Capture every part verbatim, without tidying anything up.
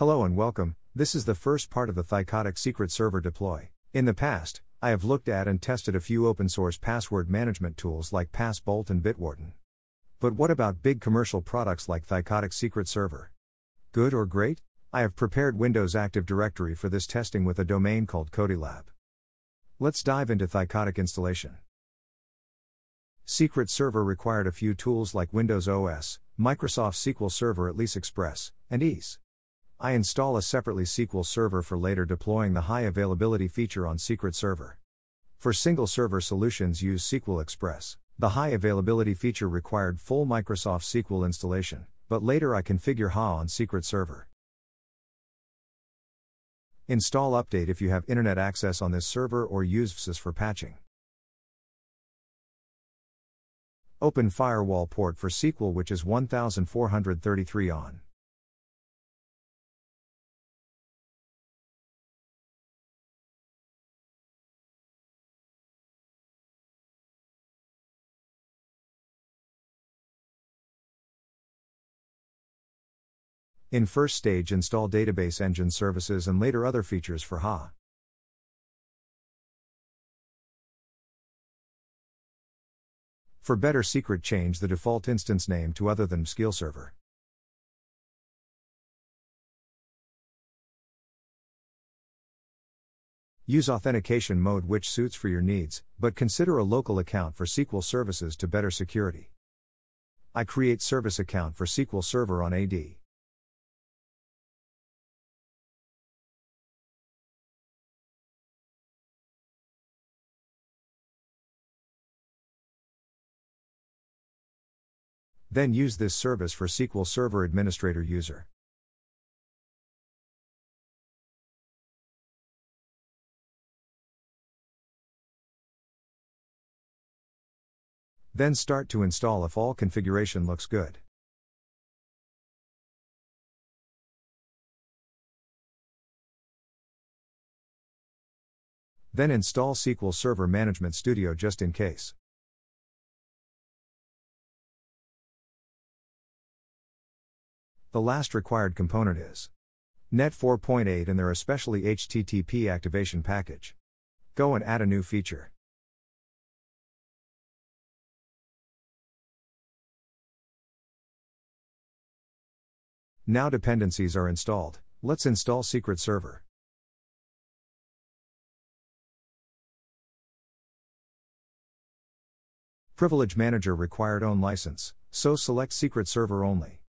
Hello and welcome, this is the first part of the Thycotic Secret Server deploy. In the past, I have looked at and tested a few open-source password management tools like PassBolt and Bitwarden. But what about big commercial products like Thycotic Secret Server? Good or great? I have prepared Windows Active Directory for this testing with a domain called Codilab. Let's dive into Thycotic installation. Secret Server required a few tools like Windows O S, Microsoft S Q L Server at least Express, and ease. I install a separately S Q L Server for later deploying the high availability feature on Secret Server. For single server solutions, use S Q L Express. The high availability feature required full Microsoft S Q L installation, but later I configure H A on Secret Server. Install update if you have internet access on this server or use V S S for patching. Open firewall port for S Q L, which is one thousand four hundred thirty-three on. In first stage, install database engine services and later other features for H A. For better secret, change the default instance name to other than S Q L Server. Use authentication mode which suits for your needs, but consider a local account for S Q L services to better security. I create service account for S Q L Server on A D. Then use this service for S Q L Server administrator user. Then start to install if all configuration looks good. Then install S Q L Server Management Studio just in case. The last required component is dot net four point eight and their especially H T T P activation package. Go and add a new feature. Now dependencies are installed, let's install Secret Server. Privilege Manager required own license, so select Secret Server only.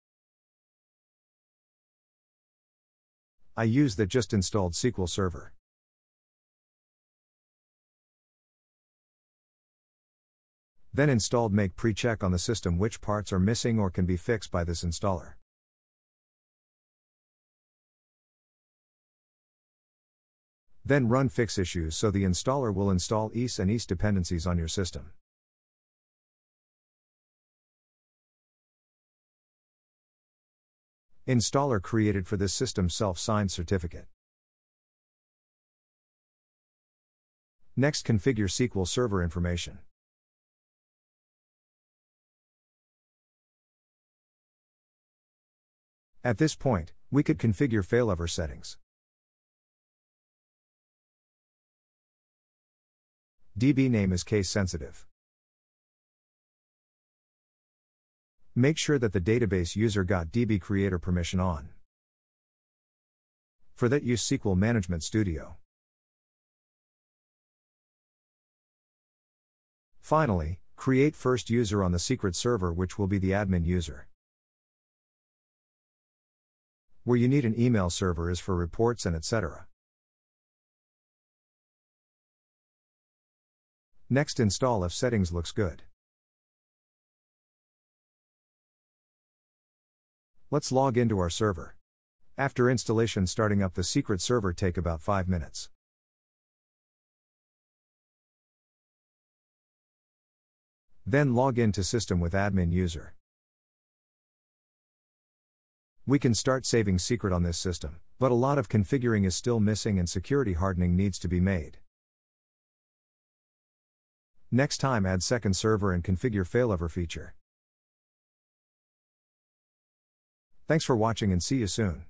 I use the just installed S Q L Server. Then installed make pre-check on the system which parts are missing or can be fixed by this installer. Then run fix issues so the installer will install I I S and I I S dependencies on your system. Installer created for this system self-signed certificate. Next, configure S Q L Server information. At this point, we could configure failover settings. D B name is case sensitive. Make sure that the database user got D B creator permission on. For that, use S Q L Management Studio. Finally, create first user on the Secret Server, which will be the admin user. Where you need an email server is for reports and et cetera. Next, install if settings looks good. Let's log into our server. After installation, starting up the Secret Server take about five minutes. Then log in to system with admin user. We can start saving secret on this system, but a lot of configuring is still missing and security hardening needs to be made. Next time, add second server and configure failover feature. Thanks for watching and see you soon.